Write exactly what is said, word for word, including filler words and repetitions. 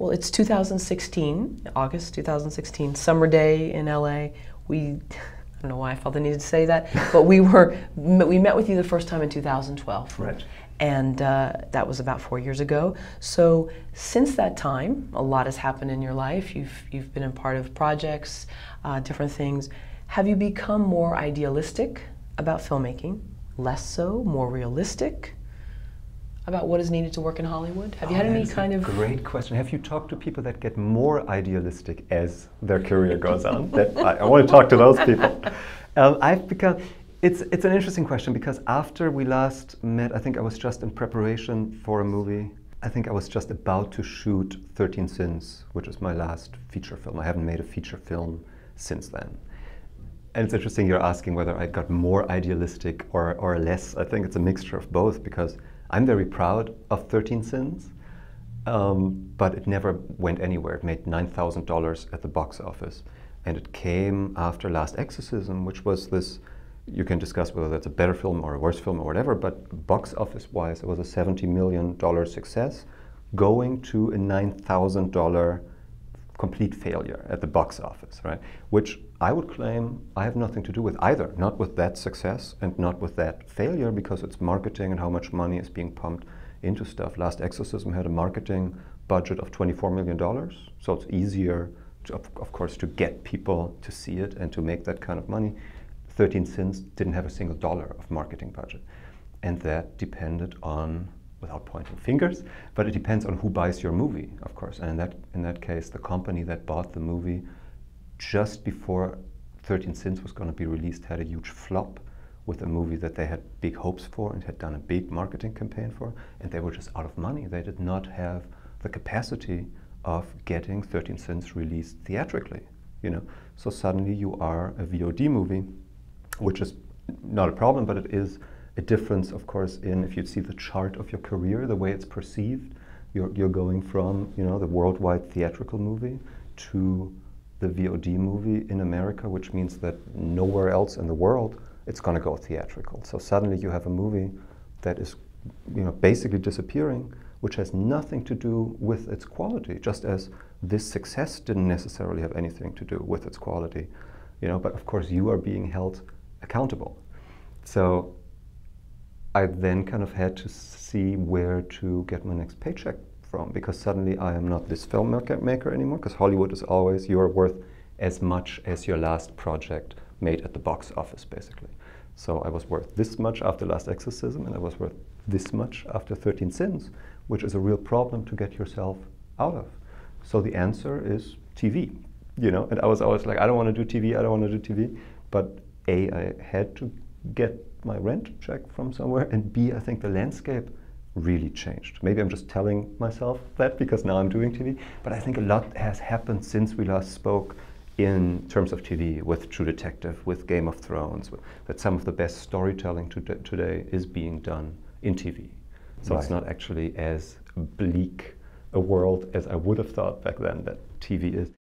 Well, it's two thousand sixteen, August two thousand sixteen, summer day in L A. We, I don't know why I felt the need to say that, but we were, we met with you the first time in two thousand twelve. Right. And uh, that was about four years ago. So since that time, a lot has happened in your life. You've, you've been a part of projects, uh, different things. Have you become more idealistic about filmmaking? Less so, more realistic? About what is needed to work in Hollywood? Have you had oh, any kind of... Great question. Have you talked to people that get more idealistic as their career goes on? That, I, I want to talk to those people. Um, I've become... It's, it's an interesting question because after we last met, I think I was just in preparation for a movie. I think I was just about to shoot thirteen Sins, which is my last feature film. I haven't made a feature film since then. And it's interesting you're asking whether I got more idealistic or, or less. I think it's a mixture of both because I'm very proud of thirteen Sins, um, but it never went anywhere. It made nine thousand dollars at the box office. And it came after Last Exorcism, which was this, you can discuss whether that's a better film or a worse film or whatever, but box office-wise, it was a seventy million dollar success going to a nine thousand dollar complete failure at the box office, right? Which I would claim I have nothing to do with either, not with that success and not with that failure, because it's marketing and how much money is being pumped into stuff. Last Exorcism had a marketing budget of twenty-four million dollars, so it's easier, to, of, of course, to get people to see it and to make that kind of money. thirteen Sins didn't have a single dollar of marketing budget, and that depended on, without pointing fingers, but it depends on who buys your movie, of course. And in that, in that case, the company that bought the movie just before thirteen Sins was going to be released had a huge flop with a movie that they had big hopes for and had done a big marketing campaign for, and they were just out of money. They did not have the capacity of getting thirteen Sins released theatrically, you know. So suddenly you are a V O D movie, which is not a problem, but it is a difference, of course, in if you see the chart of your career, the way it's perceived. You're, you're going from, you know, the worldwide theatrical movie to the V O D movie in America, which means that nowhere else in the world it's going to go theatrical. So suddenly you have a movie that is, you know, basically disappearing, which has nothing to do with its quality, just as this success didn't necessarily have anything to do with its quality, you know. But of course you are being held accountable. So I then kind of had to see where to get my next paycheck from, because suddenly I am not this filmmaker anymore, because Hollywood is always, you are worth as much as your last project made at the box office, basically. So I was worth this much after Last Exorcism, and I was worth this much after thirteen Sins, which is a real problem to get yourself out of. So the answer is T V, you know, and I was always like, I don't want to do T V, I don't want to do T V, but A, I had to get my rent check from somewhere, and B, I think the landscape really changed. Maybe I'm just telling myself that because now I'm doing T V, but I think a lot has happened since we last spoke in terms of T V, with True Detective, with Game of Thrones, with, that some of the best storytelling to today is being done in T V. So right. It's not actually as bleak a world as I would have thought back then that T V is.